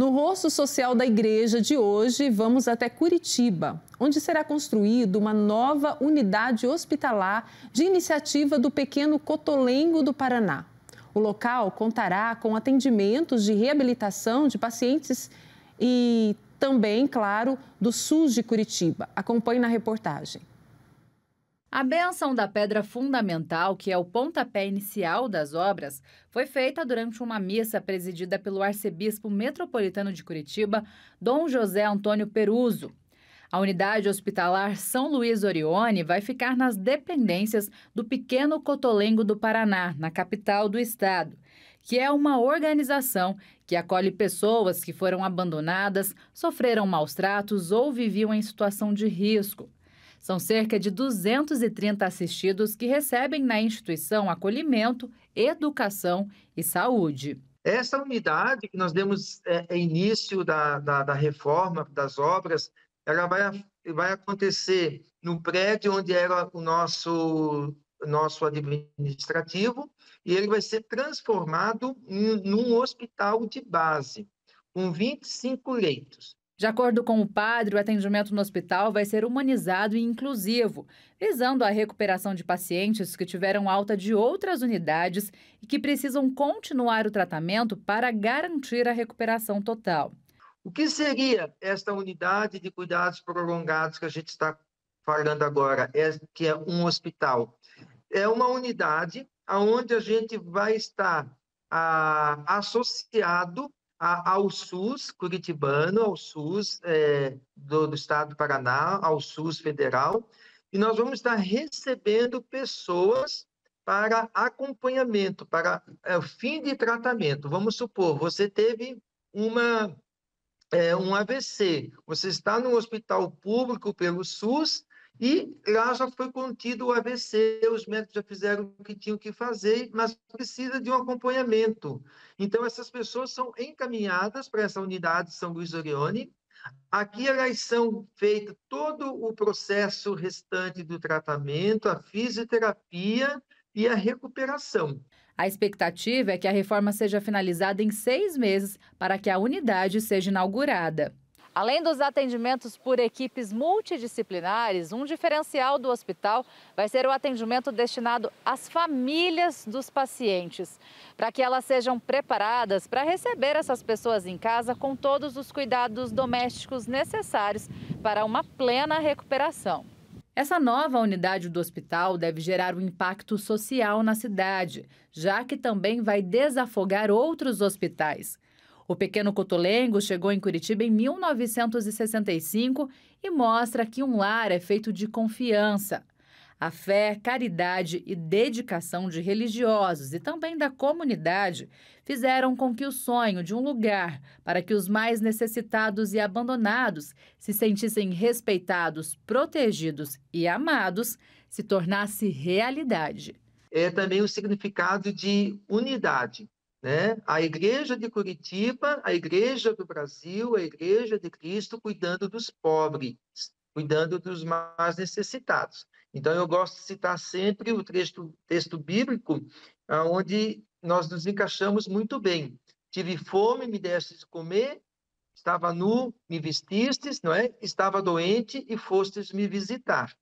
No Rosto Social da Igreja de hoje, vamos até Curitiba, onde será construída uma nova unidade hospitalar de iniciativa do Pequeno Cottolengo do Paraná. O local contará com atendimentos de reabilitação de pacientes e também, claro, do SUS de Curitiba. Acompanhe na reportagem. A benção da pedra fundamental, que é o pontapé inicial das obras, foi feita durante uma missa presidida pelo arcebispo metropolitano de Curitiba, Dom José Antônio Peruso. A unidade hospitalar São Luís Orione vai ficar nas dependências do Pequeno Cottolengo do Paraná, na capital do estado, que é uma organização que acolhe pessoas que foram abandonadas, sofreram maus tratos ou viviam em situação de risco. São cerca de 230 assistidos que recebem na instituição acolhimento, educação e saúde. Essa unidade que nós demos início da reforma das obras, ela vai acontecer no prédio onde era o nosso administrativo, e ele vai ser transformado num hospital de base, com 25 leitos. De acordo com o padre, o atendimento no hospital vai ser humanizado e inclusivo, visando a recuperação de pacientes que tiveram alta de outras unidades e que precisam continuar o tratamento para garantir a recuperação total. O que seria esta unidade de cuidados prolongados que a gente está falando agora, que é um hospital? É uma unidade onde a gente vai estar associado ao SUS curitibano, ao SUS do estado do Paraná, ao SUS federal, e nós vamos estar recebendo pessoas para acompanhamento, para fim de tratamento. Vamos supor, você teve um AVC, você está no hospital público pelo SUS e lá já foi contido o AVC, os médicos já fizeram o que tinham que fazer, mas precisa de um acompanhamento. Então, essas pessoas são encaminhadas para essa unidade São Luís Orione. Aqui elas são feito todo o processo restante do tratamento, a fisioterapia e a recuperação. A expectativa é que a reforma seja finalizada em 6 meses para que a unidade seja inaugurada. Além dos atendimentos por equipes multidisciplinares, um diferencial do hospital vai ser o atendimento destinado às famílias dos pacientes, para que elas sejam preparadas para receber essas pessoas em casa com todos os cuidados domésticos necessários para uma plena recuperação. Essa nova unidade do hospital deve gerar um impacto social na cidade, já que também vai desafogar outros hospitais. O Pequeno Cottolengo chegou em Curitiba em 1965 e mostra que um lar é feito de confiança. A fé, caridade e dedicação de religiosos e também da comunidade fizeram com que o sonho de um lugar para que os mais necessitados e abandonados se sentissem respeitados, protegidos e amados se tornasse realidade. É também o significado de unidade, né? A Igreja de Curitiba, a Igreja do Brasil, a Igreja de Cristo cuidando dos pobres, cuidando dos mais necessitados. Então, eu gosto de citar sempre o texto bíblico, onde nós nos encaixamos muito bem. Tive fome, me deste de comer, estava nu, me vestistes, não é? Estava doente e fostes me visitar.